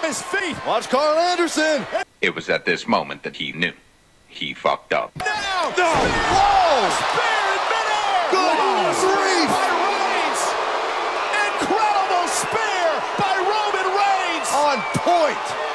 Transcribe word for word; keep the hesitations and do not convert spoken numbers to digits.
off his feet. Watch Karl Anderson. It was at this moment that he knew he fucked up. Now, no. Whoa! Spear in midair. Goodness grief! By Reigns. Incredible spear by Roman Reigns. On point.